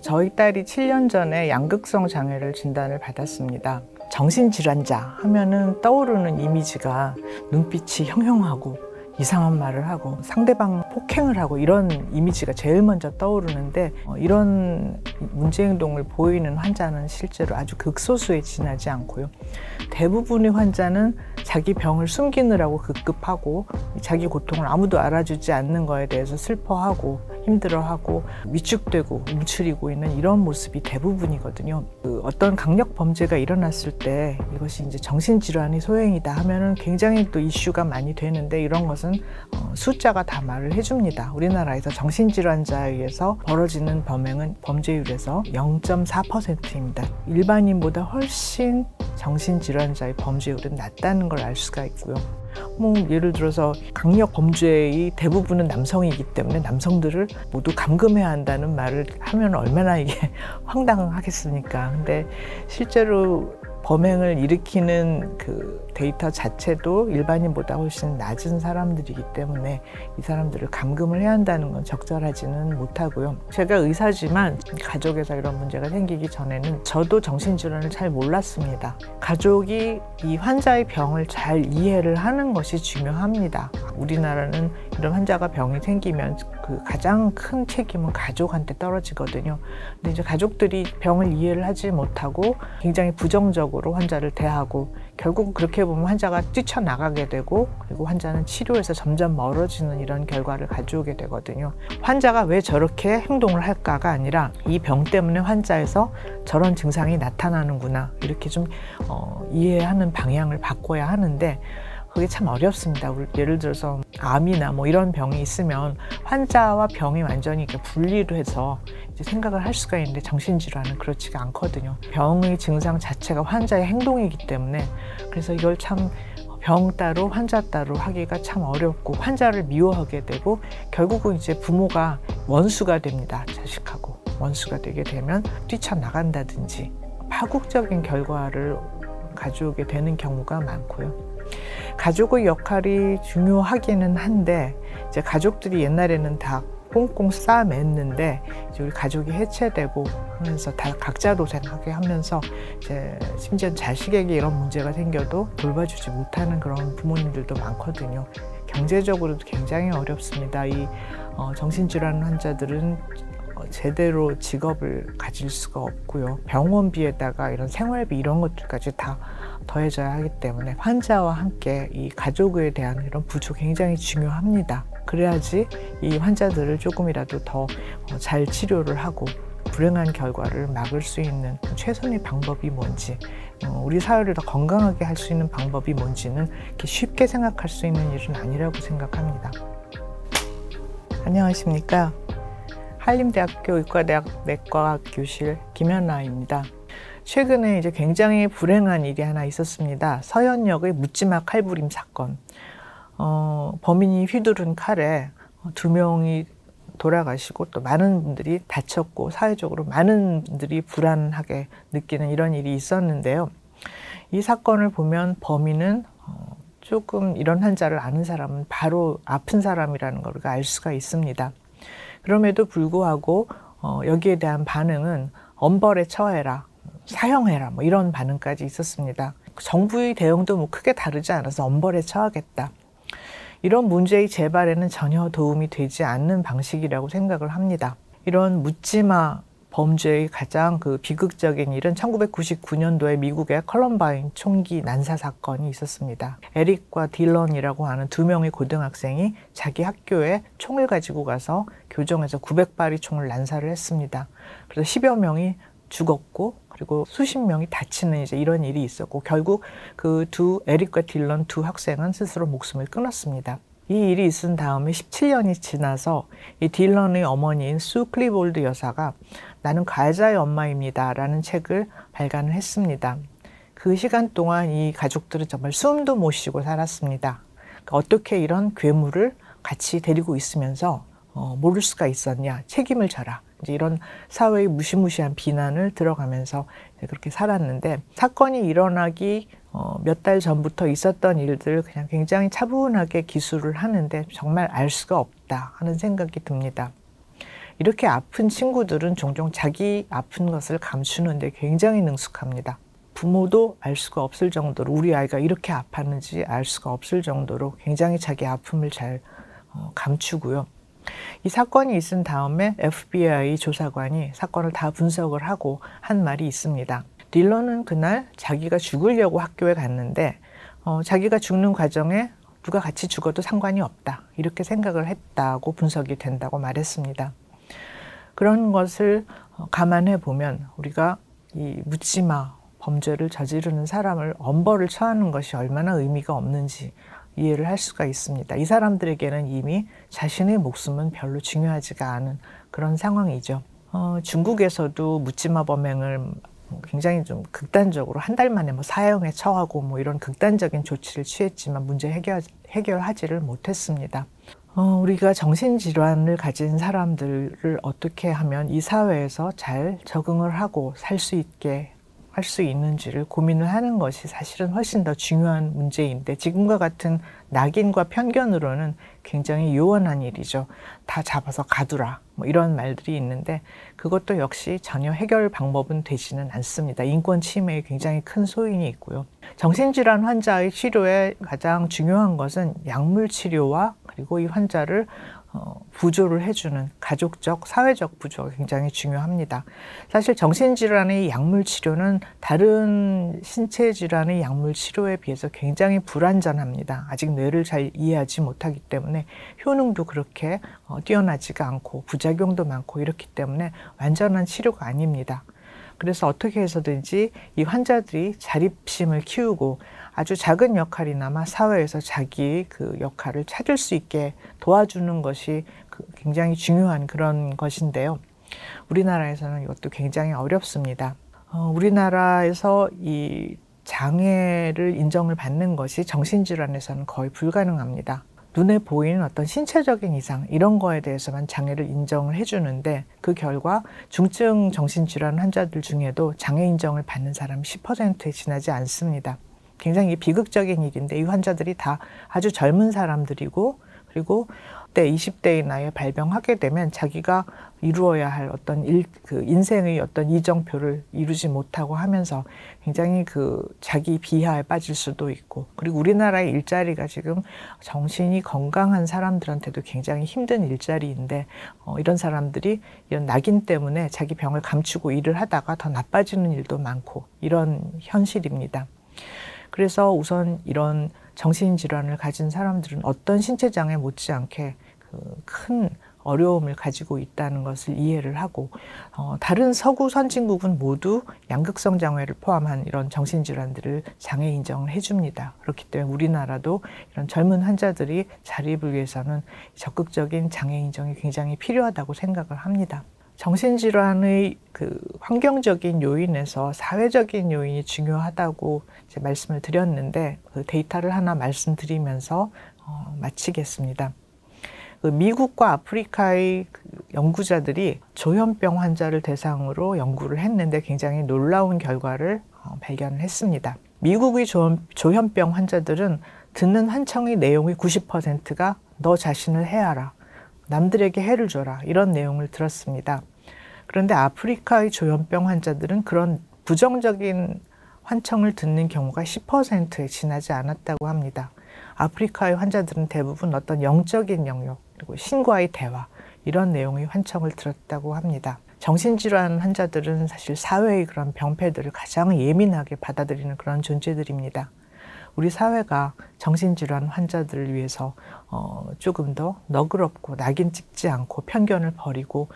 저희 딸이 7년 전에 양극성 장애를 진단을 받았습니다. 정신질환자 하면은 떠오르는 이미지가 눈빛이 형형하고 이상한 말을 하고 상대방 폭행을 하고 이런 이미지가 제일 먼저 떠오르는데, 이런 문제 행동을 보이는 환자는 실제로 아주 극소수에 지나지 않고요, 대부분의 환자는 자기 병을 숨기느라고 급급하고 자기 고통을 아무도 알아주지 않는 거에 대해서 슬퍼하고 힘들어하고 위축되고 움츠리고 있는 이런 모습이 대부분이거든요. 어떤 강력 범죄가 일어났을 때 이것이 이제 정신질환이 소행이다 하면은 굉장히 또 이슈가 많이 되는데, 이런 것은 숫자가 다 말을 해줍니다. 우리나라에서 정신질환자에 의해서 벌어지는 범행은 범죄율에서 0.4%입니다. 일반인보다 훨씬 정신질환자의 범죄율은 낮다는 걸 알 수가 있고요. 뭐 예를 들어서 강력 범죄의 대부분은 남성이기 때문에 남성들을 모두 감금해야 한다는 말을 하면 얼마나 이게 황당하겠습니까? 근데 실제로 범행을 일으키는 그 데이터 자체도 일반인보다 훨씬 낮은 사람들이기 때문에 이 사람들을 감금을 해야 한다는 건 적절하지는 못하고요. 제가 의사지만 가족에서 이런 문제가 생기기 전에는 저도 정신질환을 잘 몰랐습니다. 가족이 이 환자의 병을 잘 이해를 하는 것이 중요합니다. 우리나라는 이런 환자가 병이 생기면 그 가장 큰 책임은 가족한테 떨어지거든요. 근데 이제 가족들이 병을 이해를 하지 못하고 굉장히 부정적으로 환자를 대하고, 결국 그렇게 보면 환자가 뛰쳐나가게 되고, 그리고 환자는 치료에서 점점 멀어지는 이런 결과를 가져오게 되거든요. 환자가 왜 저렇게 행동을 할까가 아니라 이 병 때문에 환자에서 저런 증상이 나타나는구나, 이렇게 좀 이해하는 방향을 바꿔야 하는데 그게 참 어렵습니다. 예를 들어서 암이나 뭐 이런 병이 있으면 환자와 병이 완전히 분리를 해서 이제 생각을 할 수가 있는데, 정신질환은 그렇지가 않거든요. 병의 증상 자체가 환자의 행동이기 때문에, 그래서 이걸 참 병 따로 환자 따로 하기가 참 어렵고, 환자를 미워하게 되고, 결국은 이제 부모가 원수가 됩니다. 자식하고 원수가 되게 되면 뛰쳐나간다든지 파국적인 결과를 가져오게 되는 경우가 많고요. 가족의 역할이 중요하기는 한데, 이제 가족들이 옛날에는 다 꽁꽁 싸맸는데 이제 우리 가족이 해체되고 하면서 다 각자로 생각하게 하면서, 이제 심지어 자식에게 이런 문제가 생겨도 돌봐주지 못하는 그런 부모님들도 많거든요. 경제적으로도 굉장히 어렵습니다. 이 정신질환 환자들은 제대로 직업을 가질 수가 없고요, 병원비에다가 이런 생활비 이런 것들까지 다 더해져야 하기 때문에 환자와 함께 이 가족에 대한 이런 부조 굉장히 중요합니다. 그래야지 이 환자들을 조금이라도 더 잘 치료를 하고 불행한 결과를 막을 수 있는 최선의 방법이 뭔지, 우리 사회를 더 건강하게 할 수 있는 방법이 뭔지는 이렇게 쉽게 생각할 수 있는 일은 아니라고 생각합니다. 안녕하십니까? 한림대학교 의과대학 내과 교실 김현아입니다. 최근에 이제 굉장히 불행한 일이 하나 있었습니다. 서현역의 묻지마 칼부림 사건. 범인이 휘두른 칼에 2명이 돌아가시고, 또 많은 분들이 다쳤고, 사회적으로 많은 분들이 불안하게 느끼는 이런 일이 있었는데요. 이 사건을 보면 범인은 조금 이런 환자를 아는 사람은 바로 아픈 사람이라는 걸 우리가 알 수가 있습니다. 그럼에도 불구하고 여기에 대한 반응은 엄벌에 처해라, 사형해라 뭐 이런 반응까지 있었습니다. 정부의 대응도 뭐 크게 다르지 않아서 엄벌에 처하겠다, 이런 문제의 재발에는 전혀 도움이 되지 않는 방식이라고 생각을 합니다. 이런 묻지마 범죄의 가장 그 비극적인 일은 1999년도에 미국의 컬럼바인 총기 난사 사건이 있었습니다. 에릭과 딜런이라고 하는 2명의 고등학생이 자기 학교에 총을 가지고 가서 교정에서 900발의 총을 난사를 했습니다. 그래서 10여 명이 죽었고, 그리고 수십 명이 다치는 이제 이런 일이 있었고, 결국 그 에릭과 딜런 2 학생은 스스로 목숨을 끊었습니다. 이 일이 있은 다음에 17년이 지나서 이 딜런의 어머니인 수클리볼드 여사가 나는 가해자의 엄마입니다 라는 책을 발간을 했습니다. 그 시간 동안 이 가족들은 정말 숨도 못 쉬고 살았습니다. 그러니까 어떻게 이런 괴물을 같이 데리고 있으면서 모를 수가 있었냐, 책임을 져라, 이제 이런 사회의 무시무시한 비난을 들어가면서 그렇게 살았는데, 사건이 일어나기 몇 달 전부터 있었던 일들을 그냥 굉장히 차분하게 기술을 하는데 정말 알 수가 없다 하는 생각이 듭니다. 이렇게 아픈 친구들은 종종 자기 아픈 것을 감추는 데 굉장히 능숙합니다. 부모도 알 수가 없을 정도로, 우리 아이가 이렇게 아팠는지 알 수가 없을 정도로 굉장히 자기 아픔을 잘 감추고요. 이 사건이 있은 다음에 FBI 조사관이 사건을 다 분석을 하고 한 말이 있습니다. 딜런은 그날 자기가 죽으려고 학교에 갔는데 자기가 죽는 과정에 누가 같이 죽어도 상관이 없다, 이렇게 생각을 했다고 분석이 된다고 말했습니다. 그런 것을 감안해 보면 우리가 이 묻지마 범죄를 저지르는 사람을 엄벌을 처하는 것이 얼마나 의미가 없는지 이해를 할 수가 있습니다. 이 사람들에게는 이미 자신의 목숨은 별로 중요하지가 않은 그런 상황이죠. 중국에서도 묻지마 범행을 굉장히 좀 극단적으로 한 달 만에 사형에 처하고 이런 극단적인 조치를 취했지만 문제 해결하지를 못했습니다. 우리가 정신질환을 가진 사람들을 어떻게 하면 이 사회에서 잘 적응을 하고 살 수 있게 할 수 있는지를 고민을 하는 것이 사실은 훨씬 더 중요한 문제인데, 지금과 같은 낙인과 편견으로는 굉장히 요원한 일이죠. 다 잡아서 가두라 이런 말들이 있는데 그것도 역시 전혀 해결 방법은 되지는 않습니다. 인권 침해에 굉장히 큰 소인이 있고요. 정신질환 환자의 치료에 가장 중요한 것은 약물 치료와 그리고 이 환자를 부조를 해주는 가족적, 사회적 부조가 굉장히 중요합니다. 사실 정신질환의 약물치료는 다른 신체질환의 약물치료에 비해서 굉장히 불완전합니다. 아직 뇌를 잘 이해하지 못하기 때문에 효능도 그렇게 뛰어나지가 않고 부작용도 많고 이렇기 때문에 완전한 치료가 아닙니다. 그래서 어떻게 해서든지 이 환자들이 자립심을 키우고 아주 작은 역할이나마 사회에서 자기 그 역할을 찾을 수 있게 도와주는 것이 굉장히 중요한 그런 것인데요. 우리나라에서는 이것도 굉장히 어렵습니다. 우리나라에서 이 장애를 인정을 받는 것이 정신질환에서는 거의 불가능합니다. 눈에 보이는 어떤 신체적인 이상 이런 거에 대해서만 장애를 인정을 해주는데 그 결과 중증 정신질환 환자들 중에도 장애 인정을 받는 사람이 10%에 지나지 않습니다. 굉장히 비극적인 일인데 이 환자들이 다 아주 젊은 사람들이고 그리고 그때 20대의 나이에 발병하게 되면 자기가 이루어야 할 어떤 인생의 어떤 이정표를 이루지 못하고 하면서 굉장히 자기 비하에 빠질 수도 있고, 그리고 우리나라의 일자리가 지금 정신이 건강한 사람들한테도 굉장히 힘든 일자리인데 이런 사람들이 이런 낙인 때문에 자기 병을 감추고 일을 하다가 더 나빠지는 일도 많고 이런 현실입니다. 그래서 우선 이런 정신질환을 가진 사람들은 어떤 신체장애 못지않게 큰 어려움을 가지고 있다는 것을 이해를 하고 다른 서구 선진국은 모두 양극성 장애를 포함한 이런 정신질환들을 장애 인정을 해줍니다. 그렇기 때문에 우리나라도 이런 젊은 환자들이 자립을 위해서는 적극적인 장애 인정이 굉장히 필요하다고 생각을 합니다. 정신질환의 환경적인 요인에서 사회적인 요인이 중요하다고 이제 말씀을 드렸는데 그 데이터를 하나 말씀드리면서 마치겠습니다. 미국과 아프리카의 연구자들이 조현병 환자를 대상으로 연구를 했는데 굉장히 놀라운 결과를 발견을 했습니다. 미국의 조현병 환자들은 듣는 환청의 내용의 90%가 너 자신을 해하라, 남들에게 해를 줘라 이런 내용을 들었습니다. 그런데 아프리카의 조현병 환자들은 그런 부정적인 환청을 듣는 경우가 10%에 지나지 않았다고 합니다. 아프리카의 환자들은 대부분 어떤 영적인 영역 그리고 신과의 대화 이런 내용의 환청을 들었다고 합니다. 정신질환 환자들은 사실 사회의 그런 병폐들을 가장 예민하게 받아들이는 그런 존재들입니다. 우리 사회가 정신질환 환자들을 위해서 조금 더 너그럽고 낙인 찍지 않고 편견을 버리고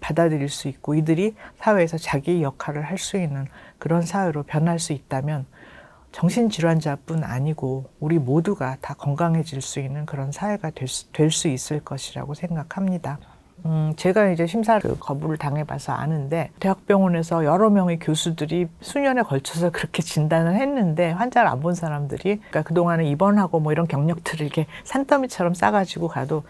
받아들일 수 있고 이들이 사회에서 자기 역할을 할 수 있는 그런 사회로 변할 수 있다면 정신질환자뿐 아니고 우리 모두가 다 건강해질 수 있는 그런 사회가 될 수 있을 것이라고 생각합니다. 제가 이제 심사 거부를 당해봐서 아는데 대학병원에서 여러 명의 교수들이 수년에 걸쳐서 그렇게 진단을 했는데 환자를 안 본 사람들이 그러니까 그동안에 입원하고 이런 경력들을 이렇게 산더미처럼 싸가지고 가도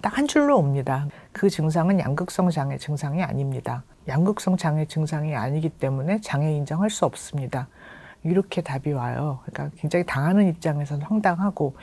딱 한 줄로 옵니다. 그 증상은 양극성 장애 증상이 아닙니다. 양극성 장애 증상이 아니기 때문에 장애 인정할 수 없습니다. 이렇게 답이 와요. 그러니까 굉장히 당하는 입장에서는 황당하고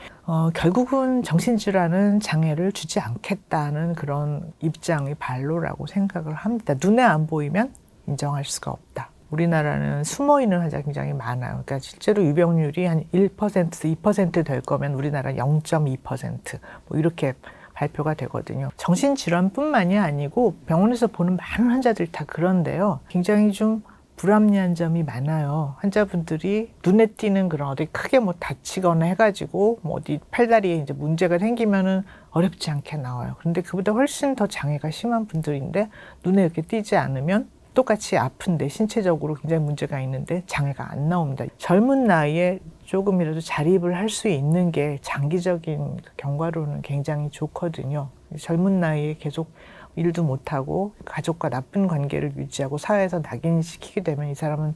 결국은 정신질환은 장애를 주지 않겠다는 그런 입장이 발로라고 생각을 합니다. 눈에 안 보이면 인정할 수가 없다. 우리나라는 숨어있는 환자가 굉장히 많아요. 그러니까 실제로 유병률이 한 1%, 2% 될 거면 우리나라 0.2% 뭐 이렇게 발표가 되거든요. 정신질환뿐만이 아니고 병원에서 보는 많은 환자들이 다 그런데요. 굉장히 좀 불합리한 점이 많아요. 환자분들이 눈에 띄는 그런 어디 크게 뭐 다치거나 해가지고 뭐 어디 팔다리에 이제 문제가 생기면은 어렵지 않게 나와요. 그런데 그보다 훨씬 더 장애가 심한 분들인데 눈에 이렇게 띄지 않으면 똑같이 아픈데 신체적으로 굉장히 문제가 있는데 장애가 안 나옵니다. 젊은 나이에 조금이라도 자립을 할 수 있는 게 장기적인 경과로는 굉장히 좋거든요. 젊은 나이에 계속 일도 못하고 가족과 나쁜 관계를 유지하고 사회에서 낙인시키게 되면 이 사람은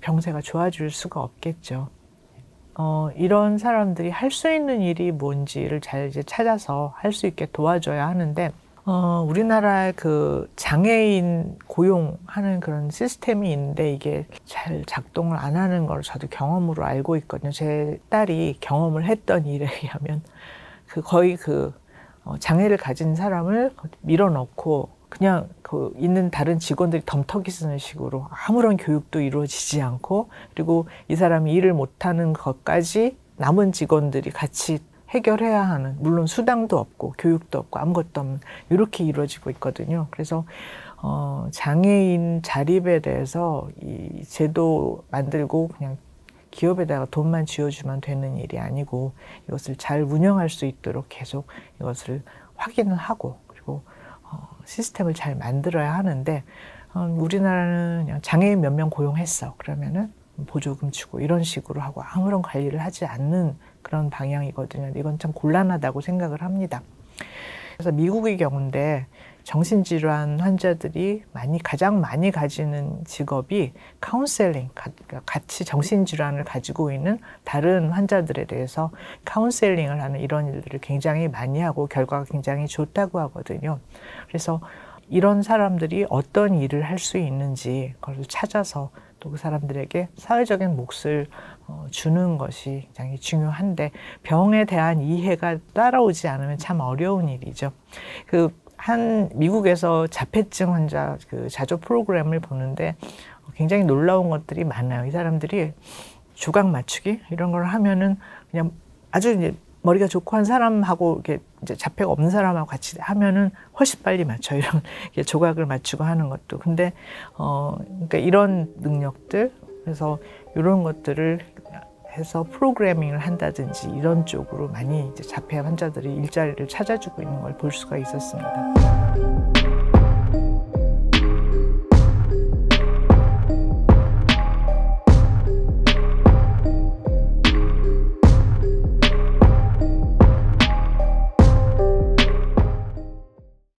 병세가 좋아질 수가 없겠죠. 이런 사람들이 할 수 있는 일이 뭔지를 잘 이제 찾아서 할 수 있게 도와줘야 하는데 우리나라의 그 장애인 고용하는 그런 시스템이 있는데 이게 잘 작동을 안 하는 걸 저도 경험으로 알고 있거든요. 제 딸이 경험을 했던 일에 의하면 거의 장애를 가진 사람을 밀어넣고 그냥 있는 다른 직원들이 덤터기 쓰는 식으로 아무런 교육도 이루어지지 않고 그리고 이 사람이 일을 못하는 것까지 남은 직원들이 같이 해결해야 하는, 물론 수당도 없고 교육도 없고 아무것도 없는 이렇게 이루어지고 있거든요. 그래서 장애인 자립에 대해서 이 제도 만들고 그냥 기업에다가 돈만 쥐어주면 되는 일이 아니고 이것을 잘 운영할 수 있도록 계속 이것을 확인을 하고 그리고 시스템을 잘 만들어야 하는데 우리나라는 그냥 장애인 몇 명 고용했어 그러면은 보조금 주고 이런 식으로 하고 아무런 관리를 하지 않는 그런 방향이거든요. 이건 참 곤란하다고 생각을 합니다. 그래서 미국의 경우인데 정신질환 환자들이 가장 많이 가지는 직업이 카운셀링, 같이 정신질환을 가지고 있는 다른 환자들에 대해서 카운셀링을 하는 이런 일들을 굉장히 많이 하고 결과가 굉장히 좋다고 하거든요. 그래서 이런 사람들이 어떤 일을 할 수 있는지 그걸 찾아서 또 그 사람들에게 사회적인 몫을 주는 것이 굉장히 중요한데 병에 대한 이해가 따라오지 않으면 참 어려운 일이죠. 미국에서 자폐증 환자 자조 프로그램을 보는데 굉장히 놀라운 것들이 많아요. 이 사람들이 주각 맞추기 이런 걸 하면은 그냥 아주 이제 머리가 좋고 한 사람하고 이렇게 이제 자폐가 없는 사람하고 같이 하면은 훨씬 빨리 맞춰 이런 조각을 맞추고 하는 것도. 근데 그러니까 이런 능력들 그래서 이런 것들을 해서 프로그래밍을 한다든지 이런 쪽으로 많이 이제 자폐 환자들이 일자리를 찾아주고 있는 걸 볼 수가 있었습니다.